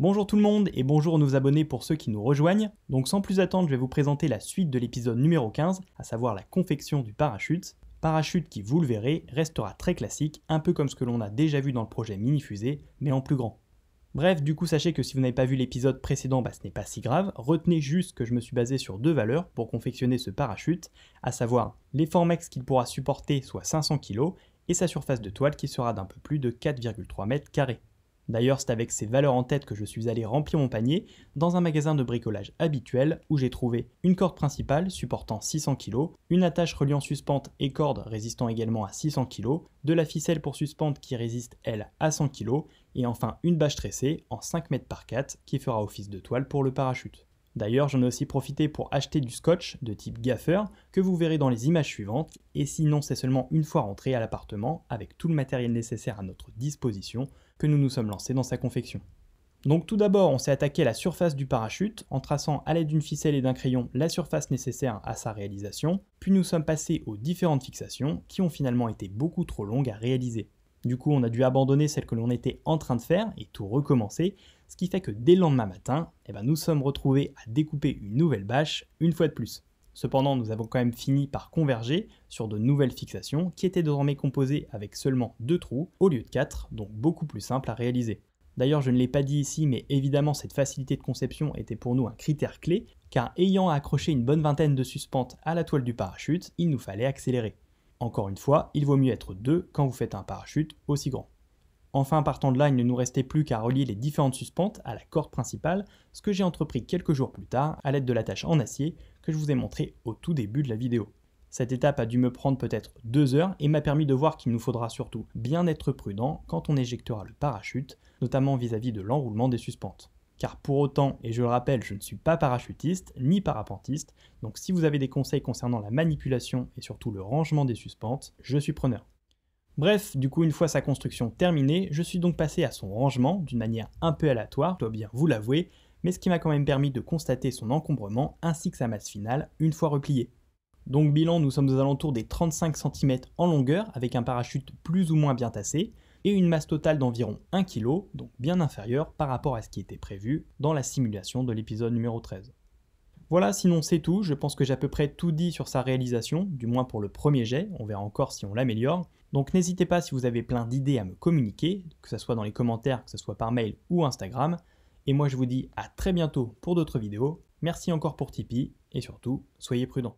Bonjour tout le monde et bonjour nos abonnés pour ceux qui nous rejoignent. Donc sans plus attendre, je vais vous présenter la suite de l'épisode numéro 15, à savoir la confection du parachute. Parachute qui, vous le verrez, restera très classique, un peu comme ce que l'on a déjà vu dans le projet mini-fusée, mais en plus grand. Bref, du coup sachez que si vous n'avez pas vu l'épisode précédent, ce n'est pas si grave, retenez juste que je me suis basé sur deux valeurs pour confectionner ce parachute, à savoir les formex qu'il pourra supporter, soit 500 kg, et sa surface de toile qui sera d'un peu plus de 4,3 mètres carrés. D'ailleurs, c'est avec ces valeurs en tête que je suis allé remplir mon panier dans un magasin de bricolage habituel où j'ai trouvé une corde principale supportant 600 kg, une attache reliant suspente et corde résistant également à 600 kg, de la ficelle pour suspente qui résiste elle à 100 kg et enfin une bâche tressée en 5 mètres par 4 qui fera office de toile pour le parachute. D'ailleurs, j'en ai aussi profité pour acheter du scotch de type gaffeur que vous verrez dans les images suivantes et sinon c'est seulement une fois rentré à l'appartement avec tout le matériel nécessaire à notre disposition que nous nous sommes lancés dans sa confection. Donc tout d'abord, on s'est attaqué à la surface du parachute en traçant à l'aide d'une ficelle et d'un crayon la surface nécessaire à sa réalisation, puis nous sommes passés aux différentes fixations qui ont finalement été beaucoup trop longues à réaliser. Du coup, on a dû abandonner celle que l'on était en train de faire et tout recommencer, ce qui fait que dès le lendemain matin, nous sommes retrouvés à découper une nouvelle bâche une fois de plus. Cependant, nous avons quand même fini par converger sur de nouvelles fixations qui étaient désormais composées avec seulement 2 trous au lieu de 4, donc beaucoup plus simple à réaliser. D'ailleurs, je ne l'ai pas dit ici, mais évidemment cette facilité de conception était pour nous un critère clé, car ayant à accrocher une bonne vingtaine de suspentes à la toile du parachute, il nous fallait accélérer. Encore une fois, il vaut mieux être 2 quand vous faites un parachute aussi grand. Enfin, partant de là, il ne nous restait plus qu'à relier les différentes suspentes à la corde principale, ce que j'ai entrepris quelques jours plus tard à l'aide de l'attache en acier que je vous ai montré au tout début de la vidéo. Cette étape a dû me prendre peut-être 2 heures et m'a permis de voir qu'il nous faudra surtout bien être prudent quand on éjectera le parachute, notamment vis-à-vis de l'enroulement des suspentes. Car pour autant, et je le rappelle, je ne suis pas parachutiste ni parapentiste, donc si vous avez des conseils concernant la manipulation et surtout le rangement des suspentes, je suis preneur. Bref, du coup une fois sa construction terminée, je suis donc passé à son rangement d'une manière un peu aléatoire, je dois bien vous l'avouer, mais ce qui m'a quand même permis de constater son encombrement ainsi que sa masse finale une fois repliée. Donc bilan, nous sommes aux alentours des 35 cm en longueur avec un parachute plus ou moins bien tassé et une masse totale d'environ 1 kg, donc bien inférieure par rapport à ce qui était prévu dans la simulation de l'épisode numéro 13. Voilà, sinon c'est tout, je pense que j'ai à peu près tout dit sur sa réalisation, du moins pour le premier jet, on verra encore si on l'améliore. Donc n'hésitez pas si vous avez plein d'idées à me communiquer, que ce soit dans les commentaires, que ce soit par mail ou Instagram. Et moi je vous dis à très bientôt pour d'autres vidéos, merci encore pour Tipeee et surtout, soyez prudents.